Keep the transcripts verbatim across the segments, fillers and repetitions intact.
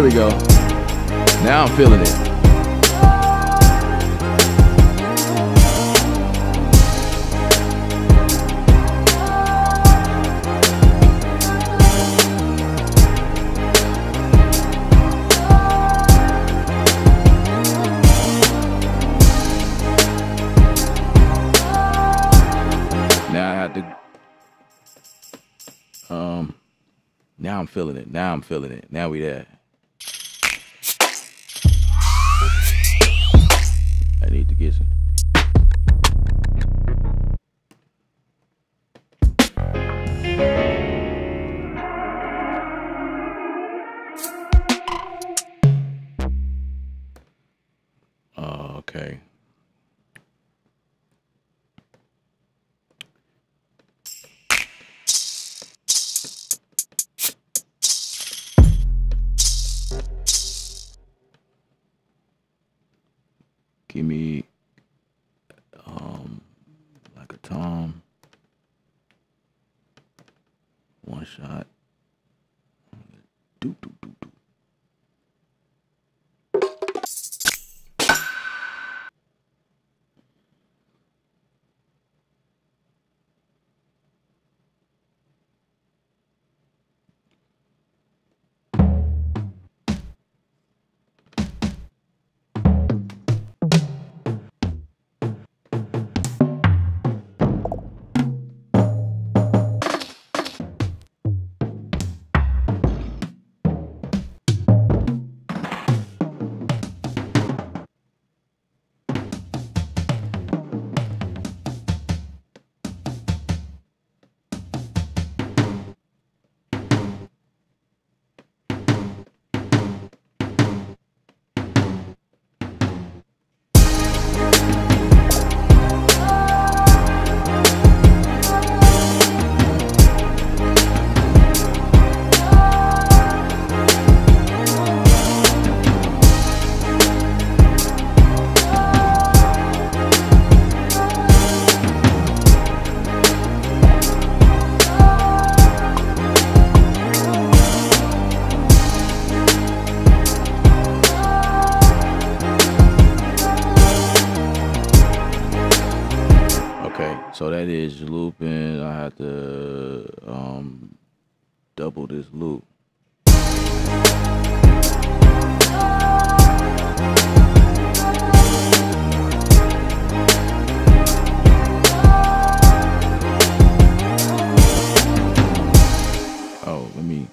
There we go. Now I'm feeling it. Now I have to, um, now I'm feeling it. Now I'm feeling it. Now we there. I need to get some. Oh, okay. Give me um like a tom, one shot. Do do do do. So that is looping. I have to um, double this loop. Oh, let me.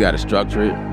gotta structure it.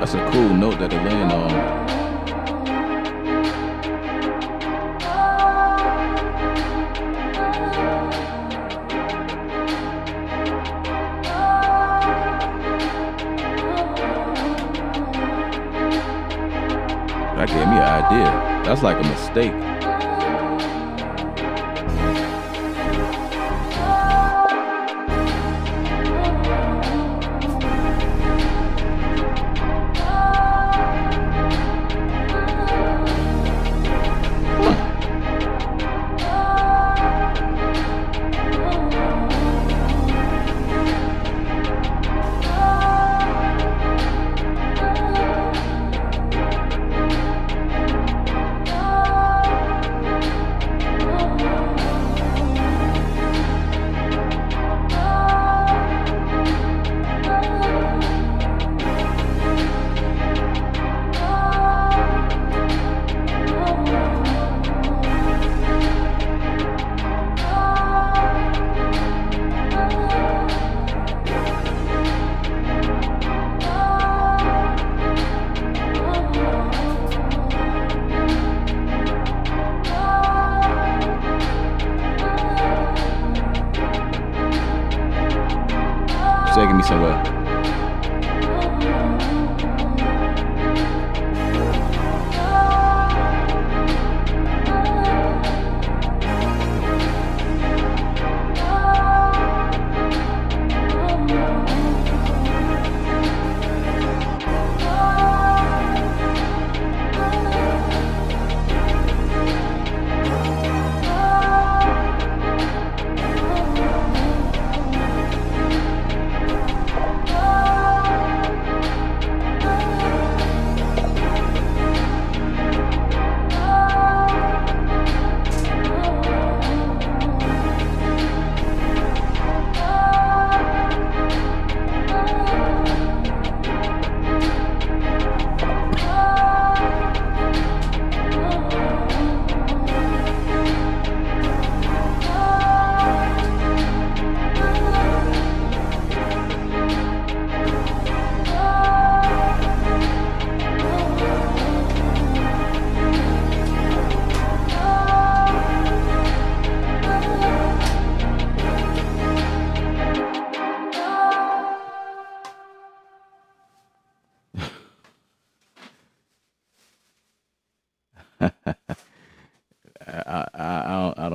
That's a cool note that they're laying on. That gave me an idea. That's like a mistake.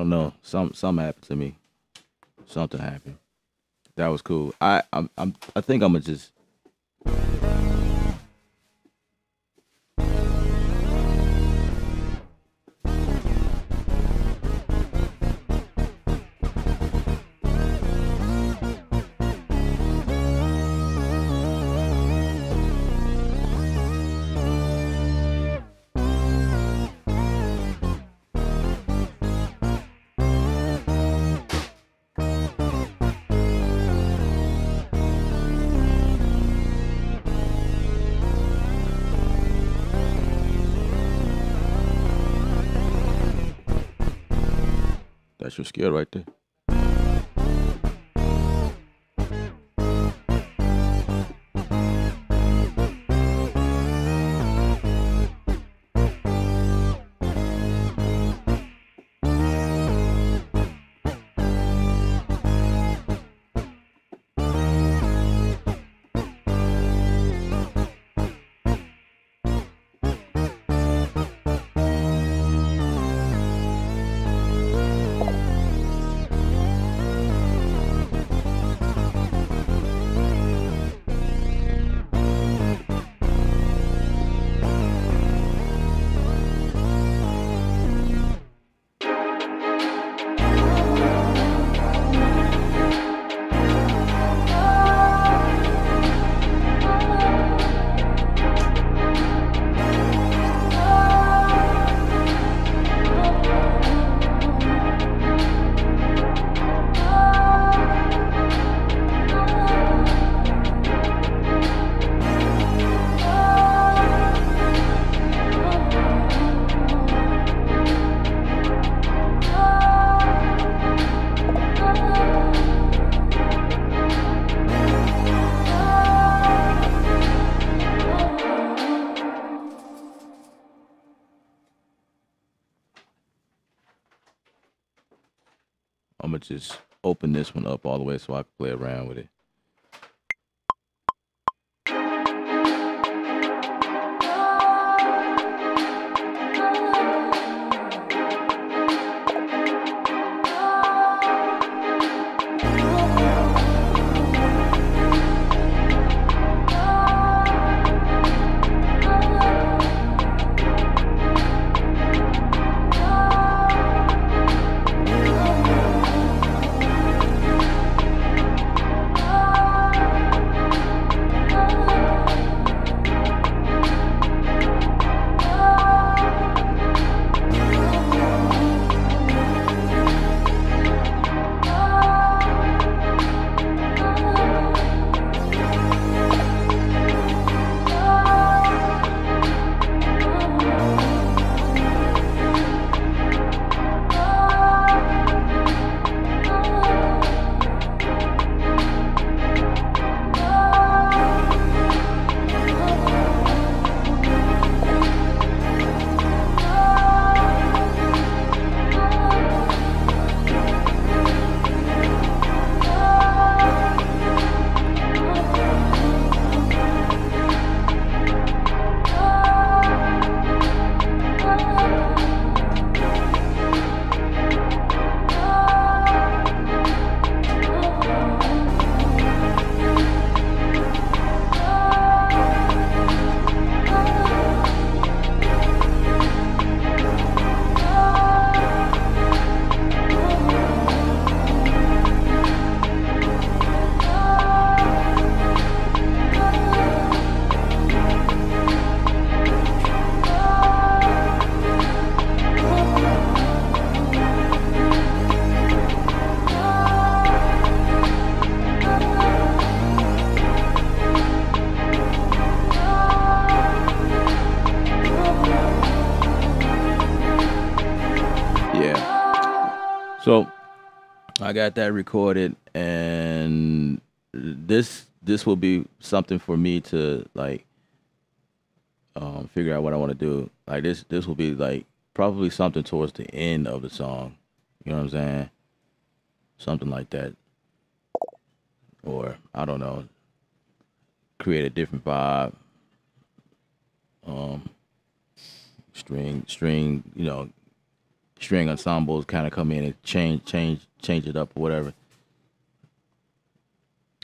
don't know. Some something happened to me. Something happened. That was cool. I I'm, I'm I think I'm gonna just. That's your skill right there. I'm gonna just open this one up all the way so I can play around with it. So I got that recorded, and this this will be something for me to like um, figure out what I want to do. Like this this will be like probably something towards the end of the song. You know what I'm saying? Something like that, or I don't know. Create a different vibe. Um, string string, you know. string ensembles kind of come in and change change change it up or whatever.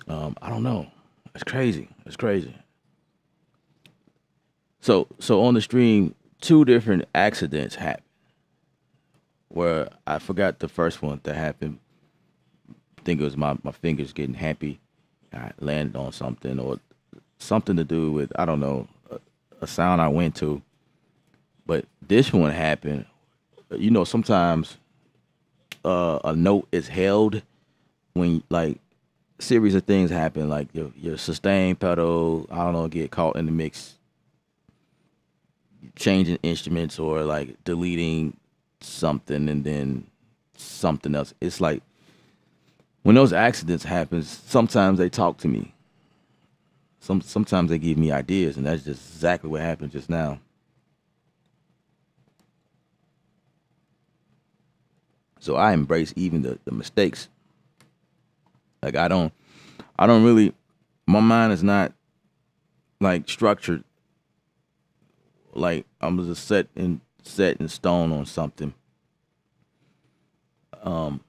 Um, I don't know. It's crazy. It's crazy. So so on the stream, two different accidents happened. Where I forgot the first one that happened. I think it was my, my fingers getting happy. I landed on something or something to do with, I don't know, a, a sound I went to. But this one happened. You know, sometimes uh, a note is held when, like, series of things happen. Like your, your sustain pedal, I don't know, get caught in the mix. Changing instruments or, like, deleting something and then something else. It's like when those accidents happen, sometimes they talk to me. Some sometimes they give me ideas, and that's just exactly what happened just now. So I embrace even the, the mistakes. Like I don't I don't really, my mind is not like structured, like I'm just set in set in stone on something. Um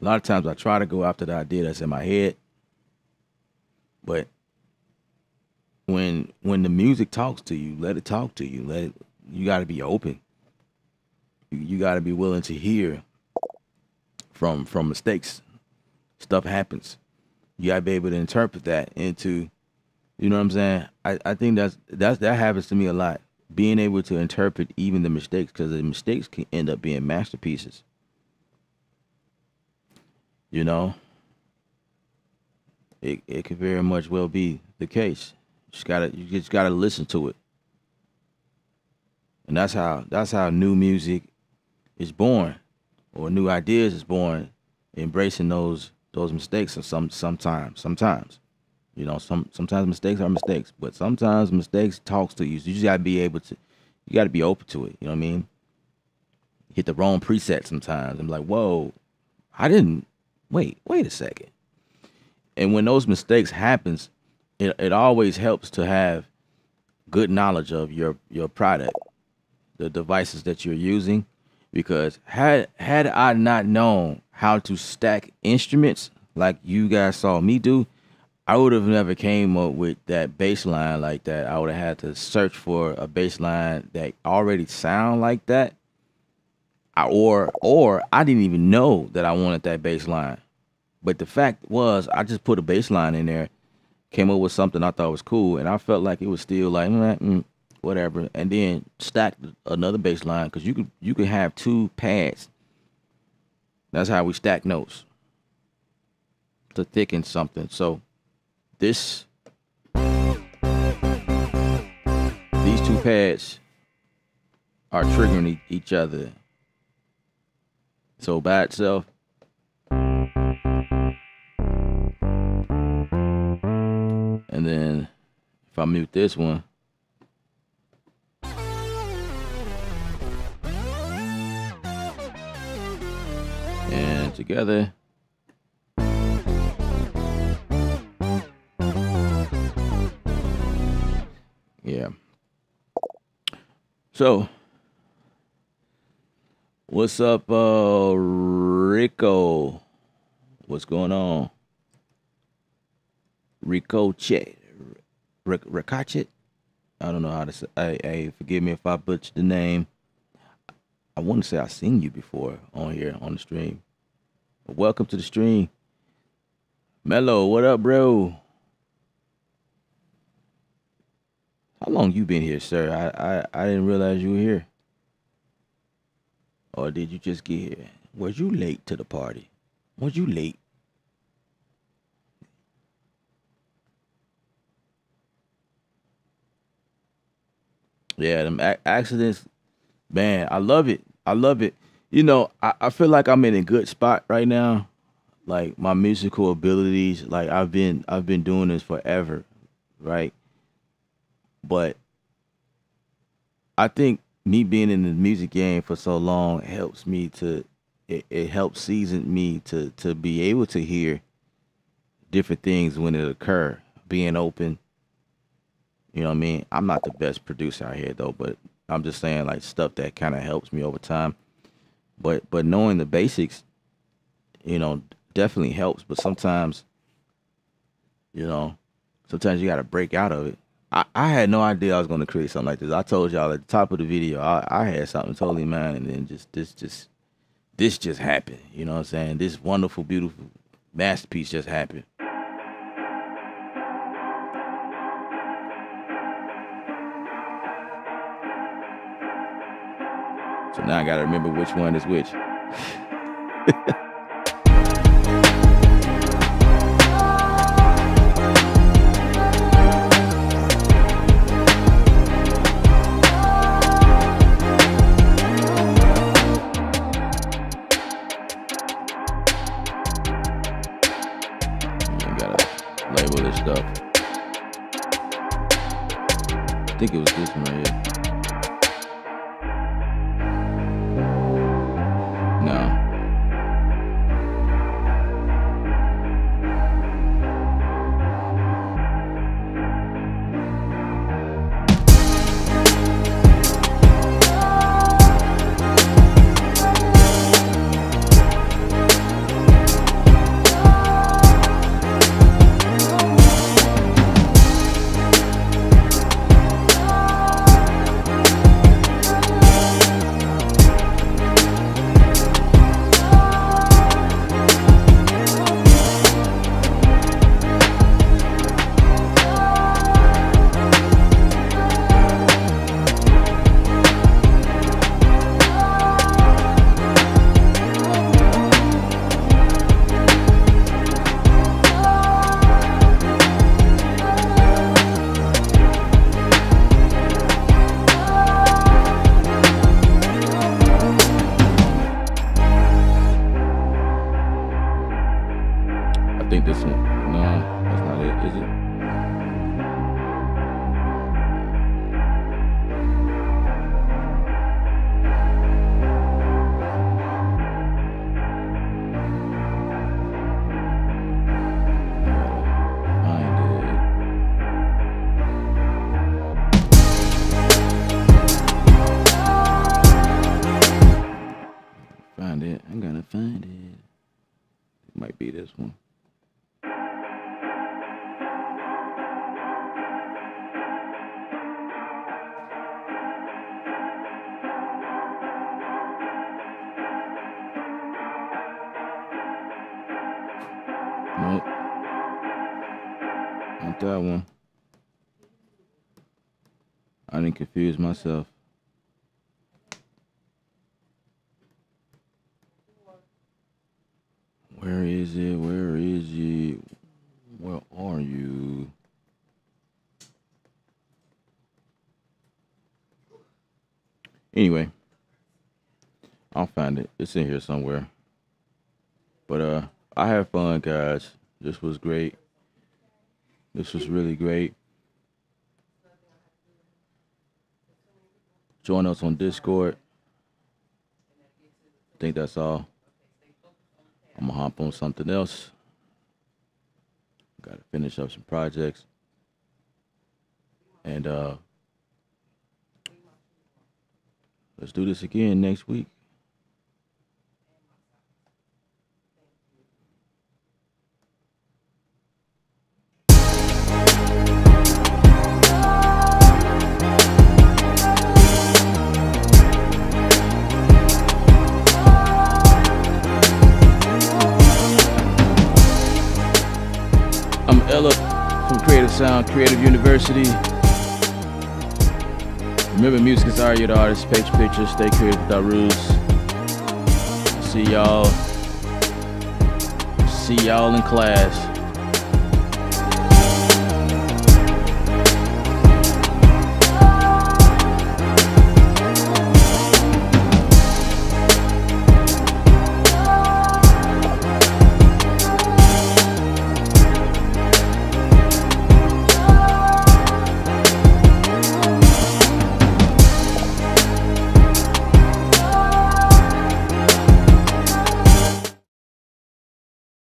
a lot of times I try to go after the idea that's in my head, but when when the music talks to you, let it talk to you. Let it, you got to be open. You, you got to be willing to hear from from mistakes. Stuff happens. You got to be able to interpret that into, you know what I'm saying? I, I think that's, that's that happens to me a lot. Being able to interpret even the mistakes, because the mistakes can end up being masterpieces. You know? It it could very much well be the case. You just gotta you just gotta listen to it. And that's how that's how new music is born, or new ideas is born, embracing those those mistakes. Or some sometimes, sometimes. You know, some sometimes mistakes are mistakes, but sometimes mistakes talks to you. So you just gotta be able to, you gotta be open to it. You know what I mean? Hit the wrong preset sometimes. I'm like, whoa, I didn't. Wait, wait a second. And when those mistakes happens, it it always helps to have good knowledge of your your product, the devices that you're using, because had had I not known how to stack instruments like you guys saw me do, I would have never came up with that bass line like that. I would have had to search for a bass line that already sound like that. I, or or I didn't even know that I wanted that bass line. But the fact was, I just put a bass line in there, came up with something I thought was cool, and I felt like it was still like, mm, mm, whatever, and then stacked another bass line, because you could, you could have two pads. That's how we stack notes to thicken something. So This, these two pads are triggering e each other. So by itself, and then if I mute this one, and together. Yeah. So, what's up, uh, Rico? What's going on? Ricochet. Ric Ricochet? I don't know how to say. Hey, hey, forgive me if I butchered the name. I want to say I've seen you before on here on the stream. Welcome to the stream. Mello, what up, bro? How long you been here, sir? I, I, I didn't realize you were here. Or did you just get here? Were you late to the party? Were you late? Yeah, them ac accidents, man, I love it. I love it. You know, I, I feel like I'm in a good spot right now. Like my musical abilities, like I've been I've been doing this forever, right? But I think me being in the music game for so long helps me to, it, it helps season me to, to be able to hear different things when it occur, being open. You know what I mean? I'm not the best producer out here though, but I'm just saying like stuff that kind of helps me over time. But but knowing the basics, you know, definitely helps. But sometimes, you know, sometimes you got to break out of it. I, I had no idea I was going to create something like this. I told y'all at the top of the video, I, I had something totally mine, and then just this just this just happened. You know what I'm saying? This wonderful, beautiful masterpiece just happened. So now I gotta remember which one is which. You gotta label this stuff. I think it was this one right here. I think this one. No, that's not it, is it? Find it. Find it. I'm gonna find it. It might be this one. Nope. Not that one. I didn't confuse myself. Where is it? Where is it? Where are you? Anyway, I'll find it. It's in here somewhere. But, uh, I had fun, guys. This was great. This was really great. Join us on Discord. I think that's all. I'm gonna hop on something else. Gotta finish up some projects. And uh let's do this again next week. From Creative Sound, Creative University. Remember, music is art, you're the artist. Paint your pictures, stay creative without rules. See y'all. See y'all in class.